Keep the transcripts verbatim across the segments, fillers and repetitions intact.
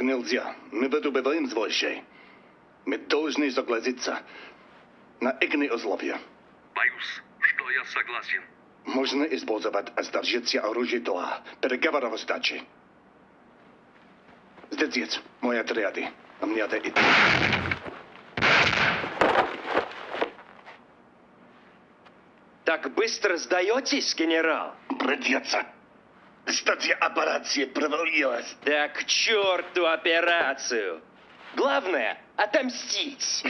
так нельзя. Мы выдубываем злощей. Мы должны согласиться на игны условия. Боюсь, что я согласен. Можно использовать оставшиеся оружие ТОА. Переговоров о сдаче. Здесь есть мои отряды. А мне надо идти. Так быстро сдаетесь, генерал? Придется. Статья операции провалилась. Да к черту операцию. Главное — отомстить.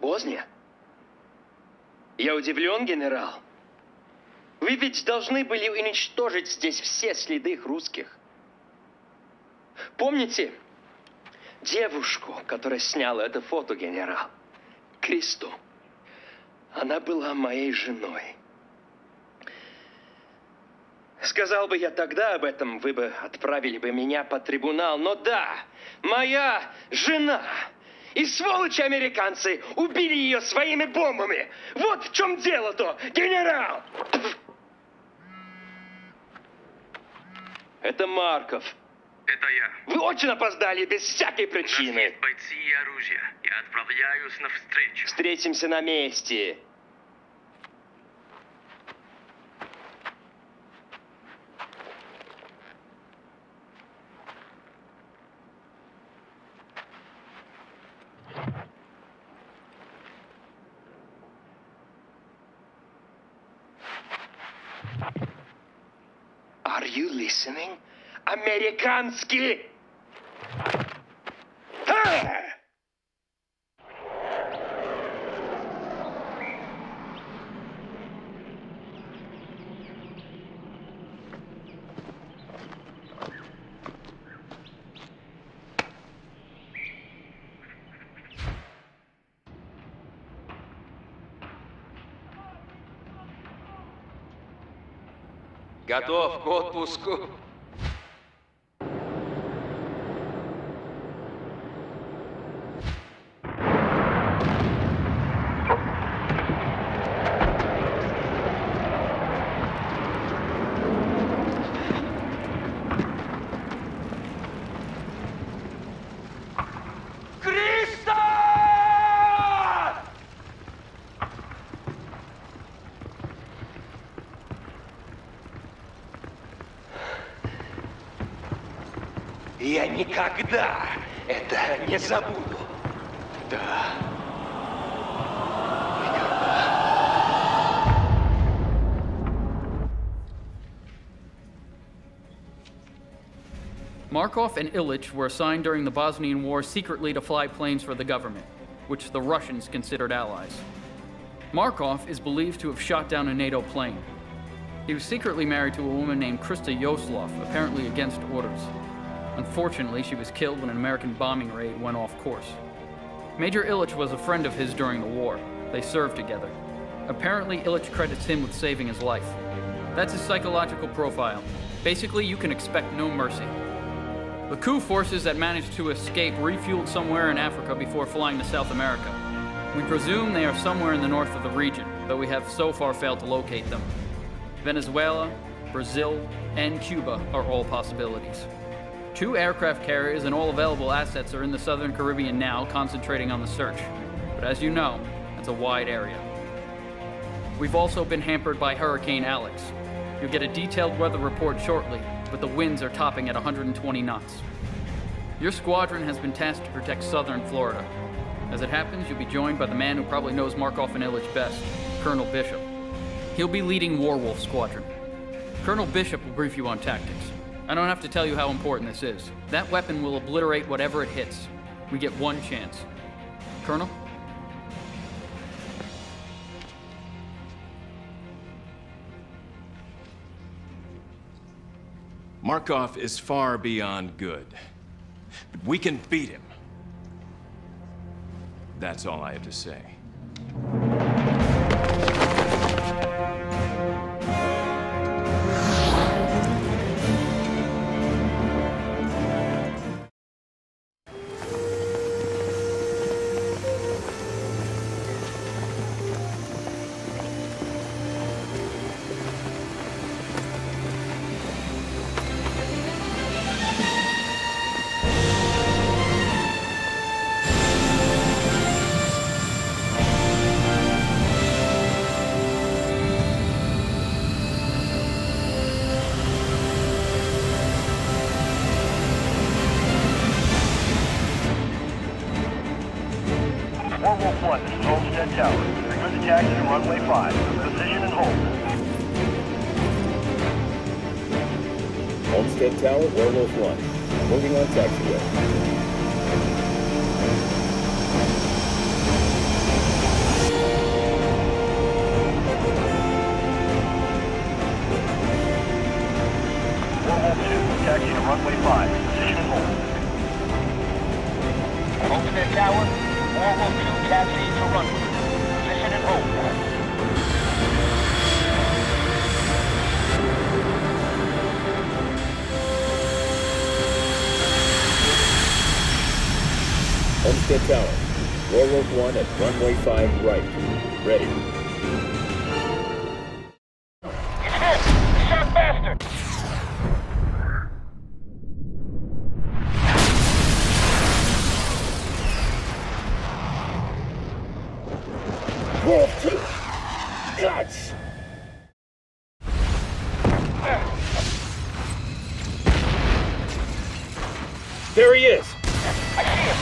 Поздно? Я удивлен, генерал. Вы ведь должны были уничтожить здесь все следы русских. Помните девушку, которая сняла это фото, генерал? Кристу. Она была моей женой. Сказал бы я тогда об этом, вы бы отправили бы меня под трибунал. Но да, моя жена... И сволочи американцы убили ее своими бомбами. Вот в чем дело-то, генерал! Это Марков. Это я. Вы очень опоздали, без всякой причины. У нас есть бойцы и оружие. Я отправляюсь навстречу. Встретимся на месте. Американский! Готов к отпуску. Я никогда это не забуду. Да. Никогда. Markov and Illich were assigned during the Bosnian War secretly to fly planes for the government, which the Russians considered allies. Markov is believed to have shot down a NATO plane. He was secretly married to a woman named Krista Yoslov, apparently against orders. Unfortunately, she was killed when an American bombing raid went off course. Major Illich was a friend of his during the war. They served together. Apparently, Illich credits him with saving his life. That's his psychological profile. Basically, you can expect no mercy. The coup forces that managed to escape refueled somewhere in Africa before flying to South America. We presume they are somewhere in the north of the region, though we have so far failed to locate them. Venezuela, Brazil, and Cuba are all possibilities. Two aircraft carriers and all available assets are in the southern Caribbean now, concentrating on the search. But as you know, it's a wide area. We've also been hampered by Hurricane Alex. You'll get a detailed weather report shortly, but the winds are topping at one hundred twenty knots. Your squadron has been tasked to protect southern Florida. As it happens, you'll be joined by the man who probably knows Markov and Illich best, Colonel Bishop. He'll be leading War Wolf Squadron. Colonel Bishop will brief you on tactics. I don't have to tell you how important this is. That weapon will obliterate whatever it hits. We get one chance. Colonel? Markov is far beyond good. But we can beat him. That's all I have to say. Wolf one, this is Homestead Tower. Clear the taxi to runway five. Position and hold. Homestead Tower, War Wolf one. Moving on taxiway. Taxi to runway five. Position and hold. Homestead Tower, War Wolf two, taxi to runway. Position and hold. Homestead Tower, War Wolf one at runway five right. Ready. It's hit! It's shot faster! Nuts! There he is! I see him!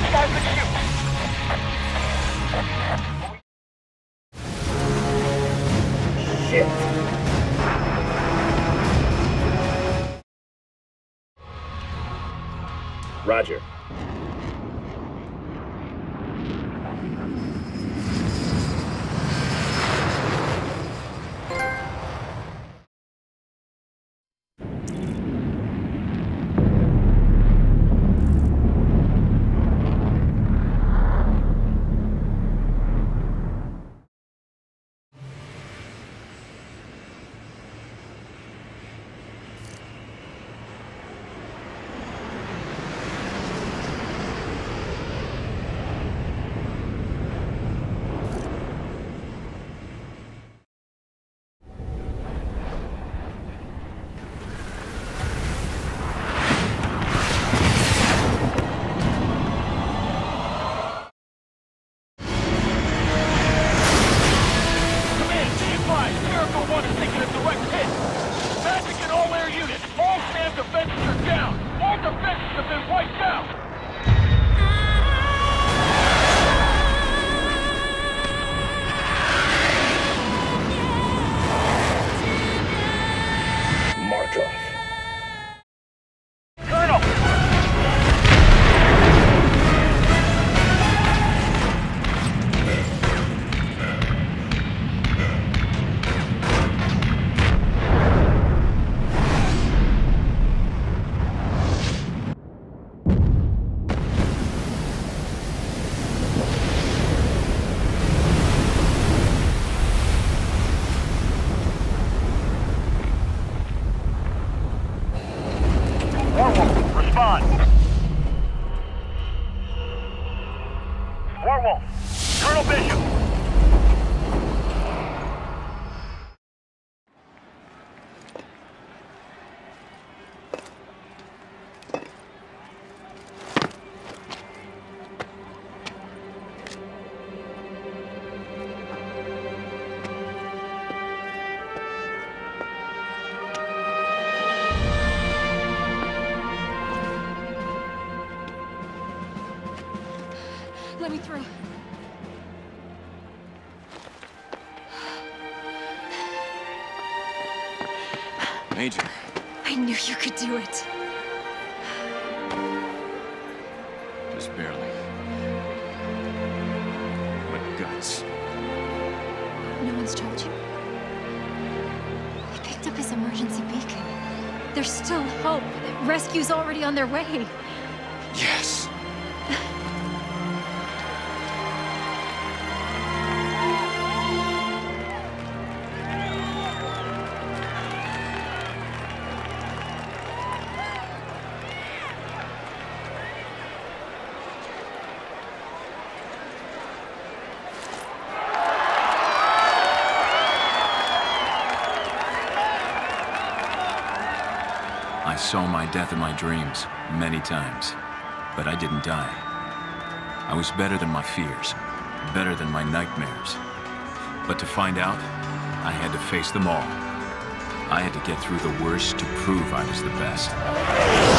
It's time to shoot! Shit! Roger. War Wolf, Colonel Bishop. Let me through. Major. I knew you could do it. Just barely. What guts. No one's told you. I picked up his emergency beacon. There's still hope. Rescue's already on their way. Yes. I saw my death in my dreams many times, but I didn't die. I was better than my fears, better than my nightmares. But to find out, I had to face them all. I had to get through the worst to prove I was the best.